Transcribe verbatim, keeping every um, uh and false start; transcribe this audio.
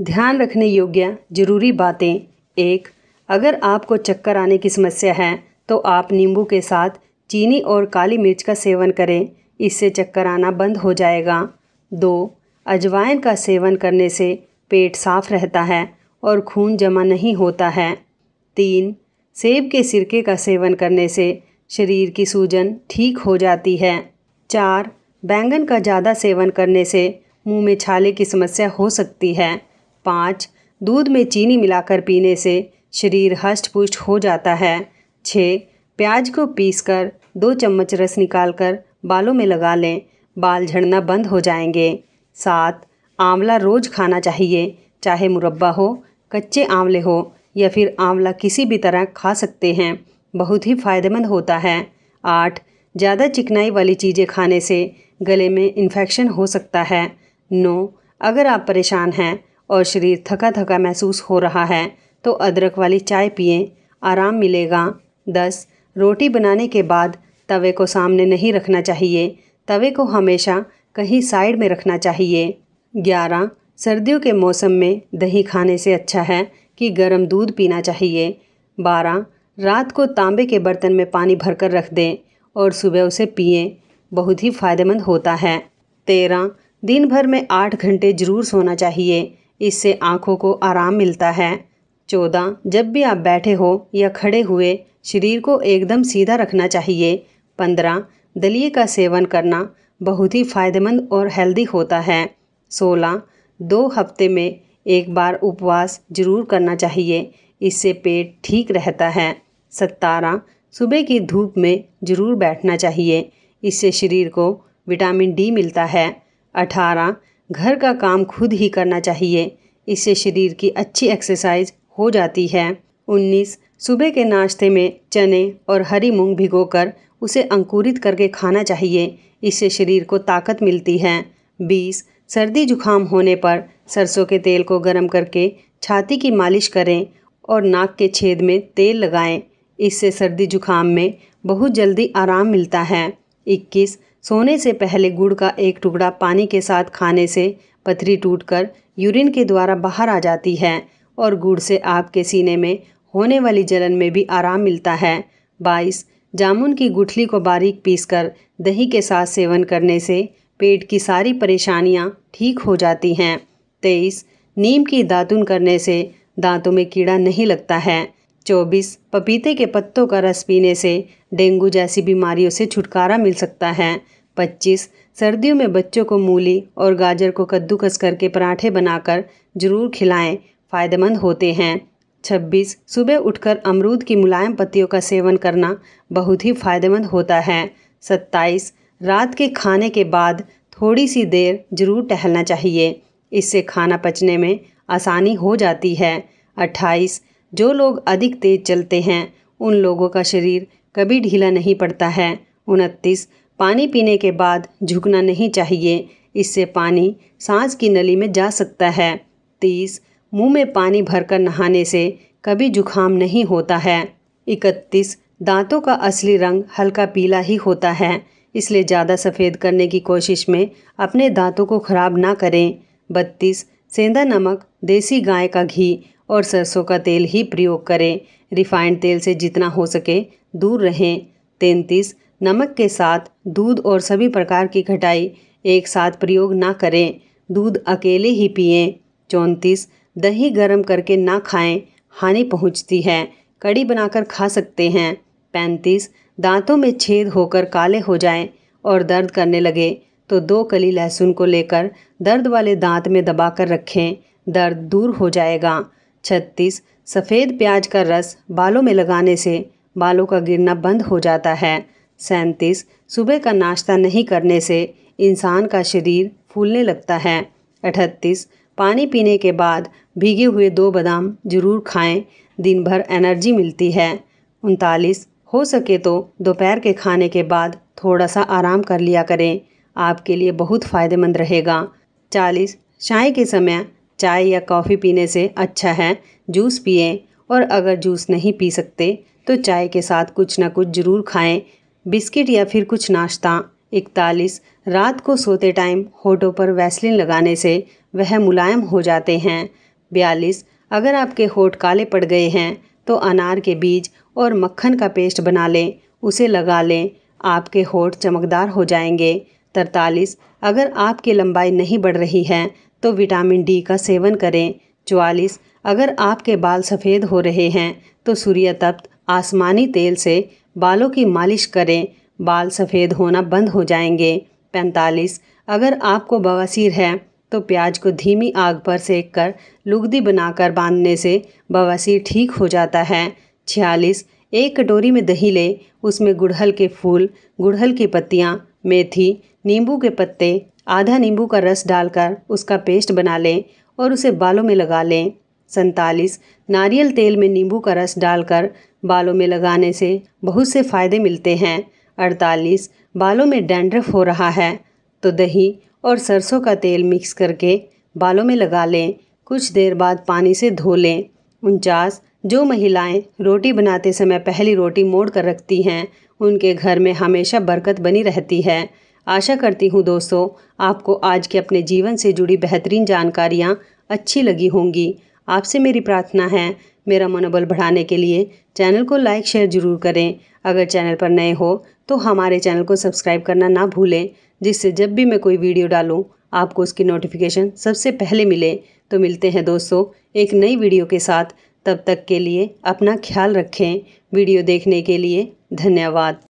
ध्यान रखने योग्य जरूरी बातें। एक, अगर आपको चक्कर आने की समस्या है तो आप नींबू के साथ चीनी और काली मिर्च का सेवन करें, इससे चक्कर आना बंद हो जाएगा। दो, अजवाइन का सेवन करने से पेट साफ रहता है और खून जमा नहीं होता है। तीन, सेब के सिरके का सेवन करने से शरीर की सूजन ठीक हो जाती है। चार, बैंगन का ज़्यादा सेवन करने से मुंह में छाले की समस्या हो सकती है। पाँच, दूध में चीनी मिलाकर पीने से शरीर हष्ट पुष्ट हो जाता है। छः, प्याज को पीसकर दो चम्मच रस निकालकर बालों में लगा लें, बाल झड़ना बंद हो जाएंगे। सात, आंवला रोज़ खाना चाहिए, चाहे मुरब्बा हो, कच्चे आंवले हो या फिर आंवला किसी भी तरह खा सकते हैं, बहुत ही फ़ायदेमंद होता है। आठ, ज़्यादा चिकनाई वाली चीज़ें खाने से गले में इन्फेक्शन हो सकता है। नौ, अगर आप परेशान हैं और शरीर थका थका महसूस हो रहा है तो अदरक वाली चाय पिएं, आराम मिलेगा। दस, रोटी बनाने के बाद तवे को सामने नहीं रखना चाहिए, तवे को हमेशा कहीं साइड में रखना चाहिए। ग्यारह, सर्दियों के मौसम में दही खाने से अच्छा है कि गर्म दूध पीना चाहिए। बारह, रात को तांबे के बर्तन में पानी भरकर रख दें और सुबह उसे पिएं, बहुत ही फ़ायदेमंद होता है। तेरह, दिन भर में आठ घंटे ज़रूर सोना चाहिए, इससे आँखों को आराम मिलता है। चौदह, जब भी आप बैठे हो या खड़े हुए शरीर को एकदम सीधा रखना चाहिए। पंद्रह, दलिये का सेवन करना बहुत ही फ़ायदेमंद और हेल्दी होता है। सोलह, दो हफ्ते में एक बार उपवास जरूर करना चाहिए, इससे पेट ठीक रहता है। सत्रह, सुबह की धूप में ज़रूर बैठना चाहिए, इससे शरीर को विटामिन डी मिलता है। अठारह, घर का काम खुद ही करना चाहिए, इससे शरीर की अच्छी एक्सरसाइज हो जाती है। उन्नीस, सुबह के नाश्ते में चने और हरी मूंग भिगोकर उसे अंकुरित करके खाना चाहिए, इससे शरीर को ताकत मिलती है। बीस, सर्दी जुखाम होने पर सरसों के तेल को गर्म करके छाती की मालिश करें और नाक के छेद में तेल लगाएं, इससे सर्दी जुखाम में बहुत जल्दी आराम मिलता है। इक्कीस, सोने से पहले गुड़ का एक टुकड़ा पानी के साथ खाने से पथरी टूटकर यूरिन के द्वारा बाहर आ जाती है और गुड़ से आपके सीने में होने वाली जलन में भी आराम मिलता है। बाईस, जामुन की गुठली को बारीक पीसकर दही के साथ सेवन करने से पेट की सारी परेशानियां ठीक हो जाती हैं। तेईस, नीम की दातुन करने से दांतों में कीड़ा नहीं लगता है। चौबीस, पपीते के पत्तों का रस पीने से डेंगू जैसी बीमारियों से छुटकारा मिल सकता है। पच्चीस, सर्दियों में बच्चों को मूली और गाजर को कद्दूकस करके पराठे बनाकर जरूर खिलाएं, फ़ायदेमंद होते हैं। छब्बीस, सुबह उठकर अमरूद की मुलायम पत्तियों का सेवन करना बहुत ही फ़ायदेमंद होता है। सत्ताईस, रात के खाने के बाद थोड़ी सी देर ज़रूर टहलना चाहिए, इससे खाना पचने में आसानी हो जाती है। अट्ठाईस, जो लोग अधिक तेज़ चलते हैं उन लोगों का शरीर कभी ढीला नहीं पड़ता है। उनतीस, पानी पीने के बाद झुकना नहीं चाहिए, इससे पानी सांस की नली में जा सकता है। तीस, मुंह में पानी भरकर नहाने से कभी जुखाम नहीं होता है। इकतीस, दांतों का असली रंग हल्का पीला ही होता है, इसलिए ज़्यादा सफ़ेद करने की कोशिश में अपने दांतों को ख़राब ना करें। बत्तीस, सेंधा नमक, देसी गाय का घी और सरसों का तेल ही प्रयोग करें, रिफाइंड तेल से जितना हो सके दूर रहें। तैंतीस, नमक के साथ दूध और सभी प्रकार की खटाई एक साथ प्रयोग ना करें, दूध अकेले ही पिएं। चौंतीस, दही गर्म करके ना खाएं, हानि पहुंचती है, कड़ी बनाकर खा सकते हैं। पैंतीस, दांतों में छेद होकर काले हो जाएं और दर्द करने लगे तो दो कली लहसुन को लेकर दर्द वाले दांत में दबाकर रखें, दर्द दूर हो जाएगा। छत्तीस, सफ़ेद प्याज का रस बालों में लगाने से बालों का गिरना बंद हो जाता है। सैंतीस, सुबह का नाश्ता नहीं करने से इंसान का शरीर फूलने लगता है। अठतीस, पानी पीने के बाद भीगे हुए दो बादाम जरूर खाएं, दिन भर एनर्जी मिलती है। उनतालीस, हो सके तो दोपहर के खाने के बाद थोड़ा सा आराम कर लिया करें, आपके लिए बहुत फ़ायदेमंद रहेगा। चालीस, चाय के समय चाय या कॉफ़ी पीने से अच्छा है जूस पिएं, और अगर जूस नहीं पी सकते तो चाय के साथ कुछ ना कुछ ज़रूर खाएं, बिस्किट या फिर कुछ नाश्ता। इकतालीस, रात को सोते टाइम होठों पर वैसलीन लगाने से वह मुलायम हो जाते हैं। बयालीस अगर आपके होठ काले पड़ गए हैं तो अनार के बीज और मक्खन का पेस्ट बना लें, उसे लगा लें, आपके होठ चमकदार हो जाएंगे। तैंतालीस अगर आपकी लंबाई नहीं बढ़ रही है तो विटामिन डी का सेवन करें। चौवालीस अगर आपके बाल सफ़ेद हो रहे हैं तो सूर्यतप्त आसमानी तेल से बालों की मालिश करें, बाल सफ़ेद होना बंद हो जाएंगे। पैंतालीस अगर आपको बवासीर है तो प्याज को धीमी आग पर सेककर लुगदी बनाकर बांधने से बवासीर ठीक हो जाता है। छियालीस एक कटोरी में दही लें, उसमें गुड़हल के फूल, गुड़हल की पत्तियाँ, मेथी, नींबू के पत्ते, आधा नींबू का रस डालकर उसका पेस्ट बना लें और उसे बालों में लगा लें। सैंतालीस नारियल तेल में नींबू का रस डालकर बालों में लगाने से बहुत से फ़ायदे मिलते हैं। अड़तालीस बालों में डैंड्रफ हो रहा है तो दही और सरसों का तेल मिक्स करके बालों में लगा लें, कुछ देर बाद पानी से धो लें। उनचास जो महिलाएं रोटी बनाते समय पहली रोटी मोड़ कर रखती हैं उनके घर में हमेशा बरकत बनी रहती है। आशा करती हूँ दोस्तों आपको आज के अपने जीवन से जुड़ी बेहतरीन जानकारियाँ अच्छी लगी होंगी। आपसे मेरी प्रार्थना है मेरा मनोबल बढ़ाने के लिए चैनल को लाइक शेयर ज़रूर करें। अगर चैनल पर नए हो तो हमारे चैनल को सब्सक्राइब करना ना भूलें, जिससे जब भी मैं कोई वीडियो डालूं आपको उसकी नोटिफिकेशन सबसे पहले मिले। तो मिलते हैं दोस्तों एक नई वीडियो के साथ, तब तक के लिए अपना ख्याल रखें। वीडियो देखने के लिए धन्यवाद।